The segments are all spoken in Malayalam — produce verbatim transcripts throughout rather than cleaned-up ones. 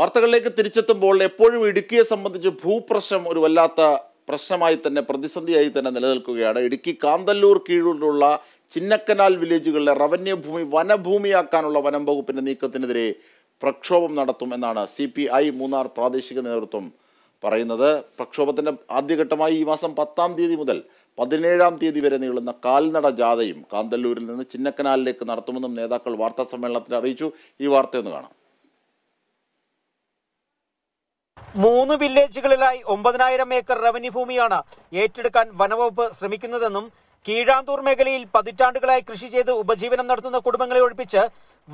വാർത്തകളിലേക്ക് തിരിച്ചെത്തുമ്പോൾ എപ്പോഴും ഇടുക്കിയെ സംബന്ധിച്ച് ഭൂപ്രശ്നം ഒരു വല്ലാത്ത പ്രശ്നമായി തന്നെ പ്രതിസന്ധിയായി തന്നെ നിലനിൽക്കുകയാണ്. ഇടുക്കി കാന്തല്ലൂർ കീഴിലുള്ള ചിന്നക്കനാൽ വില്ലേജുകളിലെ റവന്യൂ ഭൂമി വനഭൂമിയാക്കാനുള്ള വനം വകുപ്പിൻ്റെ നീക്കത്തിനെതിരെ പ്രക്ഷോഭം നടത്തുമെന്നാണ് സി പി ഐ മൂന്നാർ പ്രാദേശിക നേതൃത്വം പറയുന്നത്. പ്രക്ഷോഭത്തിൻ്റെ ആദ്യഘട്ടമായി ഈ മാസം പത്താം തീയതി മുതൽ പതിനേഴാം തീയതി വരെ നീളുന്ന കാൽനട ജാഥയും കാന്തല്ലൂരിൽ നിന്ന് ചിന്നക്കനാലിലേക്ക് നടത്തുമെന്നും നേതാക്കൾ വാർത്താ സമ്മേളനത്തിൽ അറിയിച്ചു. ഈ വാർത്തയൊന്ന് കാണാം. മൂന്ന് വില്ലേജുകളിലായി ഒമ്പതിനായിരം ഏക്കർ റവന്യൂ ഭൂമിയാണ് ഏറ്റെടുക്കാൻ വനവകുപ്പ് ശ്രമിക്കുന്നതെന്നും കീഴാന്തൂർ മേഖലയിൽ പതിറ്റാണ്ടുകളായി കൃഷി ചെയ്ത് ഉപജീവനം നടത്തുന്ന കുടുംബങ്ങളെ ഒഴിപ്പിച്ച്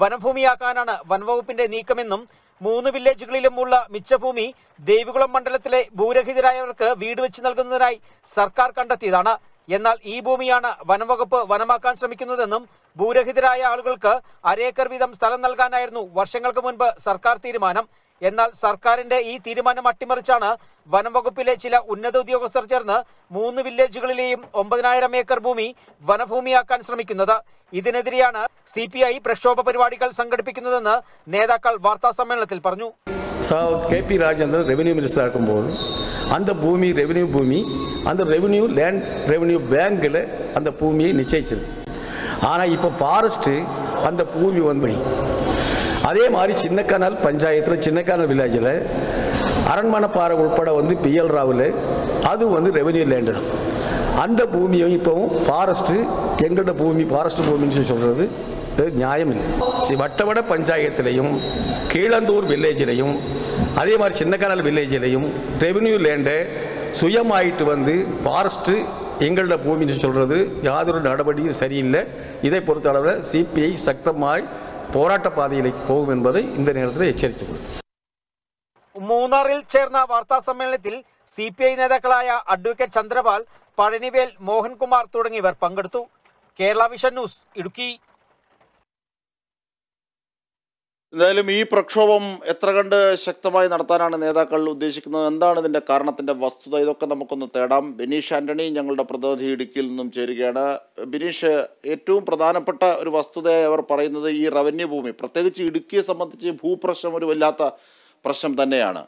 വനഭൂമിയാക്കാനാണ് വനവകുപ്പിന്റെ നീക്കമെന്നും മൂന്ന് വില്ലേജുകളിലുമുള്ള മിച്ചഭൂമി ദേവികുളം മണ്ഡലത്തിലെ ഭൂരഹിതരായവർക്ക് വീട് വെച്ച് നൽകുന്നതിനായി സർക്കാർ കണ്ടെത്തിയതാണ്. എന്നാൽ ഈ ഭൂമിയാണ് വനംവകുപ്പ് വനമാക്കാൻ ശ്രമിക്കുന്നതെന്നും ഭൂരഹിതരായ ആളുകൾക്ക് അരേക്കർ വീതം സ്ഥലം നൽകാനായിരുന്നു വർഷങ്ങൾക്ക് മുൻപ് സർക്കാർ തീരുമാനം. എന്നാൽ സർക്കാരിന്റെ ഈ തീരുമാനം അട്ടിമറിച്ചാണ് വനംവകുപ്പിലെ ചില ഉന്നത ഉദ്യോഗസ്ഥർ ചേർന്ന് മൂന്ന് വില്ലേജുകളിലെയും ഒമ്പതിനായിരം ഏക്കർ ഭൂമി വനഭൂമിയാക്കാൻ ശ്രമിക്കുന്നത്. ഇതിനെതിരെയാണ് സി പി ഐ പ്രക്ഷോഭ പരിപാടികൾ സംഘടിപ്പിക്കുന്നതെന്ന് നേതാക്കൾ വാർത്താ സമ്മേളനത്തിൽ പറഞ്ഞു. K P Rajendran revenue minister ആക്കുമ്പോൾ அந்த பூமி ரெவென்யூ பூமி அந்த ரெவென்யூ லேண்ட் ரெவென்யூ பேங்கில் அந்த பூமியை நிச்சயிச்சிருக்கு. ஆனால் இப்போ ஃபாரஸ்ட்டு அந்த பூமி வன்படி அதே மாதிரி சின்னக்கனால் பஞ்சாயத்தில் சின்னக்கனால் வில்லேஜில் அரண்மனை பாறை உட்பட வந்து பிஎல் ராவில் அது வந்து ரெவென்யூ லேண்டு தான். அந்த பூமியும் இப்போவும் ஃபாரஸ்ட்டு எங்களோட பூமி ஃபாரஸ்ட் பூமின்னு சொல்கிறது நியாயம் இல்லை. வட்டவட பஞ்சாயத்துலேயும் கீழந்தூர் வில்லேஜிலையும் அதே மாதிரி சின்னக்கனால் வில்லேஜிலையும் ரெவென்யூ லேண்டை சுயமாயிட்டு வந்து ஃபாரஸ்ட்டு எங்களோட பூமின்னு சொல்கிறது யாதொரு நடவடிக்கையும் சரியில்லை. இதை பொறுத்தளவில் சிபிஐ சக்தமாய் போராட்ட பாதையிലേക്ക് പോകും என்பதை இந்த நேரத்தில் எச்சரித்துள்ளது. മൂന്നാറിൽ ചേർന്ന വാർത്താ സമ്മേളനത്തിൽ സി പി ഐ നേതാക്കളായ അഡ്വക്കേറ്റ് ചന്ദ്രപാൽ, പഴനിവേൽ, മോഹൻകുമാർ തുടങ്ങിയവർ പങ്കെടുത്തു. Kerala vision news, Idukki. എന്തായാലും ഈ പ്രക്ഷോഭം എത്ര കണ്ട് ശക്തമായി നടത്താനാണ് നേതാക്കൾ ഉദ്ദേശിക്കുന്നത്, എന്താണ് ഇതിൻ്റെ കാരണത്തിൻ്റെ വസ്തുത, ഇതൊക്കെ നമുക്കൊന്ന് തേടാം. ബിനീഷ് ആൻ്റണി ഞങ്ങളുടെ പ്രതിനിധി ഇടുക്കിയിൽ നിന്നും ചേരുകയാണ്. ബിനീഷ്, ഏറ്റവും പ്രധാനപ്പെട്ട ഒരു വസ്തുതയായി അവർ പറയുന്നത് ഈ റവന്യൂ ഭൂമി, പ്രത്യേകിച്ച് ഇടുക്കിയെ സംബന്ധിച്ച് ഭൂപ്രശ്നം ഒരു വല്ലാത്ത പ്രശ്നം തന്നെയാണ്.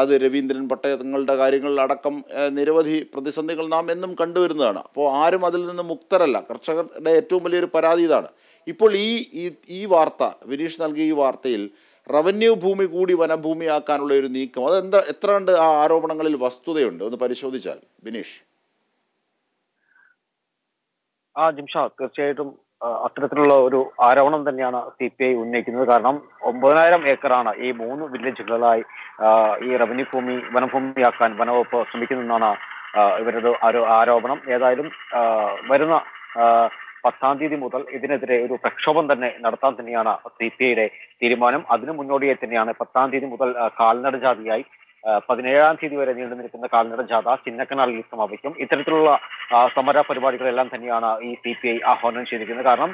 അത് രവീന്ദ്രൻ പട്ടയങ്ങളുടെ കാര്യങ്ങളിലടക്കം നിരവധി പ്രതിസന്ധികൾ നാം എന്നും കണ്ടുവരുന്നതാണ്. അപ്പോൾ ആരും അതിൽ നിന്ന് മുക്തരല്ല. കർഷകരുടെ ഏറ്റവും വലിയൊരു പരാതി ഇതാണ്. ഇപ്പോൾ ഈ ഈ വാർത്ത വിനീഷ് നൽകിയ ഈ വാർത്തയിൽ റവന്യൂ ഭൂമി കൂടി വനഭൂമിയാക്കാനുള്ള ഒരു നീക്കം, അതെന്താ, എത്ര കണ്ട് ആ ആരോപണങ്ങളിൽ വസ്തുതയുണ്ട് ഒന്ന് പരിശോധിച്ചാൽ വിനീഷ്. ആ ജിംഷാ, തീർച്ചയായിട്ടും അത്തരത്തിലുള്ള ഒരു ആരോപണം തന്നെയാണ് സി പി ഐ ഉന്നയിക്കുന്നത്. കാരണം ഒമ്പതിനായിരം ഏക്കറാണ് ഈ മൂന്ന് വില്ലേജുകളിലായി ഈ റവന്യൂ ഭൂമി വനഭൂമിയാക്കാൻ വനവകുപ്പ് ശ്രമിക്കുന്നതെന്നാണ് ഇവരത് ആരോപണം. ഏതായാലും വരുന്ന പത്താം തീയതി മുതൽ ഇതിനെതിരെ ഒരു പ്രക്ഷോഭം തന്നെ നടത്താൻ തന്നെയാണ് സി പി ഐയുടെ തീരുമാനം. അതിനു മുന്നോടിയായി തന്നെയാണ് പത്താം തീയതി മുതൽ കാൽനട ജാഥയായി പതിനേഴാം തീയതി വരെ നീണ്ടു നിൽക്കുന്ന കാൽനട ജാഥ ചിന്നക്കനാലിൽ സമാപിക്കും. ഇത്തരത്തിലുള്ള സമര പരിപാടികളെല്ലാം തന്നെയാണ് ഈ സി പി ഐ ആഹ്വാനം ചെയ്തിരിക്കുന്നത്. കാരണം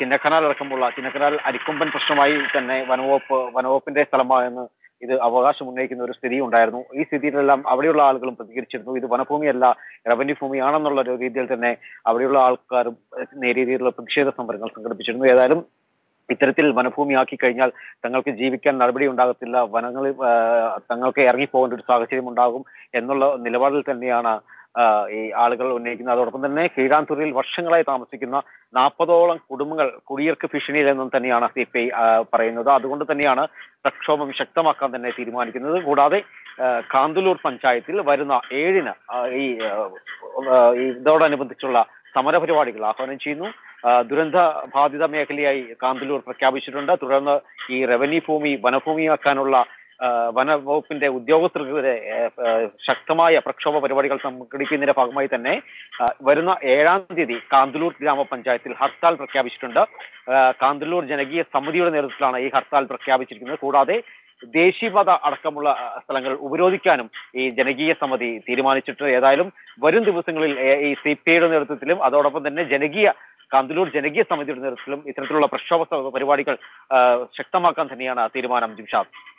ചിന്നക്കനാൽ അടക്കമുള്ള ചിന്നക്കനാൽ അരിക്കൊമ്പൻ പ്രശ്നമായി തന്നെ വനവകുപ്പ് വനവകുപ്പിന്റെ സ്ഥലമാണെന്ന് ഇത് അവകാശം ഉന്നയിക്കുന്ന ഒരു സ്ഥിതി ഉണ്ടായിരുന്നു. ഈ സ്ഥിതിയിലെല്ലാം അവിടെയുള്ള ആളുകളും പ്രതികരിച്ചിരുന്നു. ഇത് വനഭൂമിയല്ല റവന്യൂ ഭൂമിയാണെന്നുള്ള ഒരു രീതിയിൽ തന്നെ അവിടെയുള്ള ആൾക്കാരും നേരിയ രീതിയിലുള്ള പ്രതിഷേധ സമരങ്ങൾ സംഘടിപ്പിച്ചിരുന്നു. ഏതായാലും ഇത്തരത്തിൽ വനഭൂമിയാക്കി കഴിഞ്ഞാൽ തങ്ങൾക്ക് ജീവിക്കാൻ നടപടി ഉണ്ടാകത്തില്ല, വനങ്ങളിൽ തങ്ങൾക്ക് ഇറങ്ങിപ്പോകേണ്ട ഒരു സാഹചര്യം ഉണ്ടാകും എന്നുള്ള നിലപാടിൽ തന്നെയാണ് ഈ ആളുകൾ ഉന്നയിക്കുന്നത്. അതോടൊപ്പം തന്നെ കീഴാന്തൂരിൽ വർഷങ്ങളായി താമസിക്കുന്ന നാൽപ്പതോളം കുടുംബങ്ങൾ കുടിയേർക്ക് ഭീഷണിയിലെന്നും തന്നെയാണ് സി പി ഐ പറയുന്നത്. അതുകൊണ്ട് തന്നെയാണ് പ്രക്ഷോഭം ശക്തമാക്കാൻ തന്നെ തീരുമാനിക്കുന്നത്. കൂടാതെ കാന്തല്ലൂർ പഞ്ചായത്തിൽ വരുന്ന ഏഴിന് ഈ ഇതോടനുബന്ധിച്ചുള്ള സമരപരിപാടികൾ ആഹ്വാനം ചെയ്യുന്നു. ദുരന്ത ബാധിത മേഖലയായി കാന്തല്ലൂർ പ്രഖ്യാപിച്ചിട്ടുണ്ട്. തുടർന്ന് ഈ റവന്യൂ ഭൂമി വനഭൂമിയാക്കാനുള്ള വനവകുപ്പിന്റെ ഉദ്യോഗസ്ഥർക്കെതിരെ ശക്തമായ പ്രക്ഷോഭ പരിപാടികൾ സംഘടിപ്പിക്കുന്നതിന്റെ ഭാഗമായി തന്നെ വരുന്ന ഏഴാം തീയതി കാന്തല്ലൂർ ഗ്രാമപഞ്ചായത്തിൽ ഹർത്താൽ പ്രഖ്യാപിച്ചിട്ടുണ്ട്. കാന്തല്ലൂർ ജനകീയ സമിതിയുടെ നേതൃത്വത്തിലാണ് ഈ ഹർത്താൽ പ്രഖ്യാപിച്ചിരിക്കുന്നത്. കൂടാതെ ദേശീയപാത അടക്കമുള്ള സ്ഥലങ്ങൾ ഉപരോധിക്കാനും ഈ ജനകീയ സമിതി തീരുമാനിച്ചിട്ടുണ്ട്. ഏതായാലും വരും ദിവസങ്ങളിൽ ഈ സി പി ഐയുടെ നേതൃത്വത്തിലും അതോടൊപ്പം തന്നെ ജനകീയ കാന്തല്ലൂർ ജനകീയ സമിതിയുടെ നേതൃത്വത്തിലും ഇത്തരത്തിലുള്ള പ്രക്ഷോഭ പരിപാടികൾ ശക്തമാക്കാൻ തന്നെയാണ് തീരുമാനം. ജിംഷാദ്.